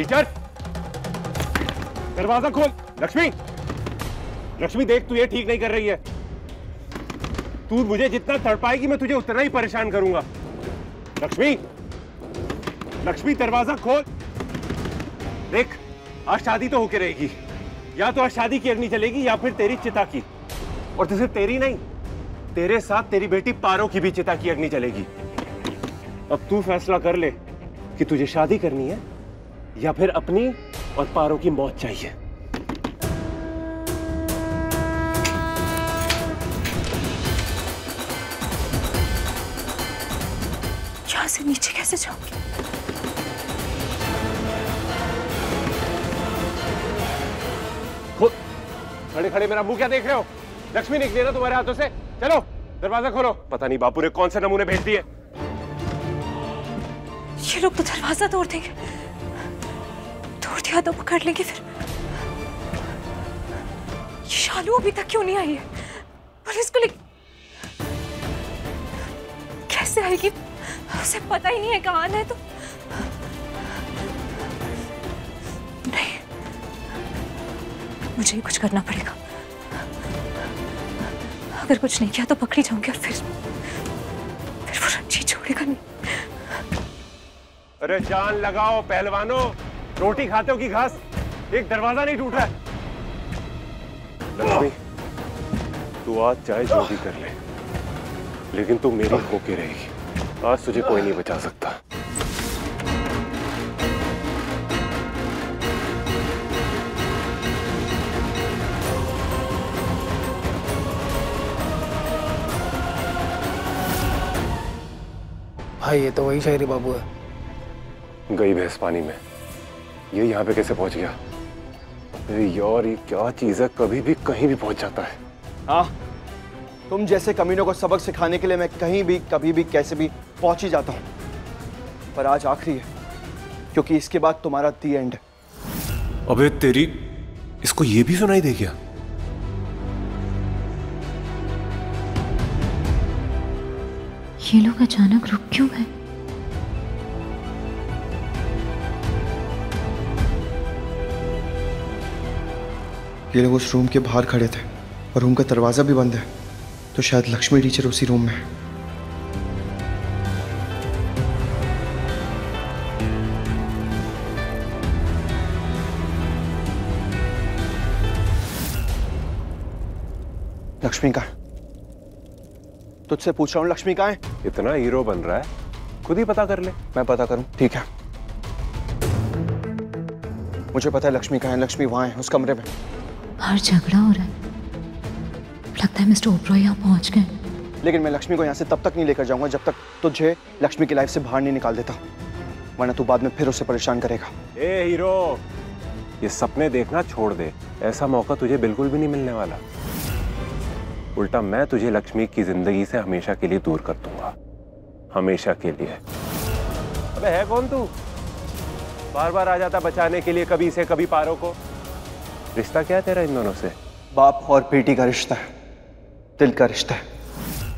Teacher, दरवाजा खोल। लक्ष्मी, लक्ष्मी देख, तू ये ठीक नहीं कर रही है। तू मुझे जितना तड़पाएगी मैं तुझे उतना ही परेशान करूंगा। लक्ष्मी, लक्ष्मी दरवाजा खोल। देख, आज शादी तो होके रहेगी, या तो आज शादी की अग्नि चलेगी या फिर तेरी चिता की। और तो सिर्फ तेरी नहीं, तेरे साथ तेरी बेटी पारो की भी चिता की अग्नि चलेगी। अब तू फैसला कर ले कि तुझे शादी करनी है या फिर अपनी और पारो की मौत चाहिए। यहाँ से नीचे कैसे जाऊंगी? खुद खड़े खड़े मेरा मुंह क्या देख रहे हो? लक्ष्मी निकली ना तुम्हारे हाथों से। चलो दरवाजा खोलो। पता नहीं बापू ने कौन से नमूने भेज दिए। ये लोग तो दरवाजा तोड़ देंगे। तोड़ दिया तो पकड़ लेंगे फिर। ये शालू अभी तक क्यों नहीं आई है? पुलिस को लेकर कैसे आएगी? उसे पता ही नहीं है कहाँ है। तो नहीं, मुझे ही कुछ करना पड़ेगा। अगर कुछ नहीं किया तो पकड़ी जाऊंगी और फिर वो रंजी छोड़ेगा नहीं। अरे जान लगाओ पहलवानों, रोटी खाते हो कि घास? एक दरवाजा नहीं टूटा है। लक्ष्मी, तू आज चाहे जो भी कर ले, लेकिन तू मेरी होके रहेगी। आज तुझे कोई नहीं बचा सकता। भाई ये तो वही शायरी बाबू है। गई भैंस पानी में। ये यहाँ पे कैसे पहुंच गया? अरे यार, ये क्या चीज है, कभी भी कहीं भी पहुंच जाता है। हाँ, तुम जैसे कमीनों को सबक सिखाने के लिए मैं कहीं भी कभी भी कैसे भी पहुंच ही जाता हूँ, पर आज आखिरी है, क्योंकि इसके बाद तुम्हारा दी एंड। अबे तेरी, इसको ये भी सुनाई दे गया? ये लोग अचानक रुक क्यों गए? ये लोग उस रूम के बाहर खड़े थे और रूम का दरवाजा भी बंद है, तो शायद लक्ष्मी टीचर उसी रूम में है। लक्ष्मी का तुझसे पूछ रहा हूँ, लक्ष्मी कहाँ है? इतना हीरो बन रहा है, खुद ही पता कर ले। मैं पता करूँ? ठीक है, मुझे पता है लक्ष्मी कहाँ है। लक्ष्मी वहाँ है, उस कमरे में। बाहर झगड़ा हो रहा है, लगता है मिस्टर ओबेरॉय यहाँ पहुँच गए। लेकिन मैं लक्ष्मी को यहाँ से तब तक नहीं लेकर जाऊँगा जब तक तुझे लक्ष्मी की लाइफ से बाहर नहीं निकाल देता, वरना तू बाद में फिर उसे परेशान करेगा। ए हीरो, ये सपने देखना छोड़ दे। ऐसा मौका तुझे बिल्कुल भी नहीं मिलने वाला। उल्टा मैं तुझे लक्ष्मी की जिंदगी से हमेशा के लिए दूर कर दूंगा, हमेशा के लिए। अबे है कौन तू? बार बार आ जाता बचाने के लिए, कभी इसे कभी पारो को। रिश्ता क्या है तेरा इन दोनों से? बाप और बेटी का रिश्ता है, दिल का रिश्ता है।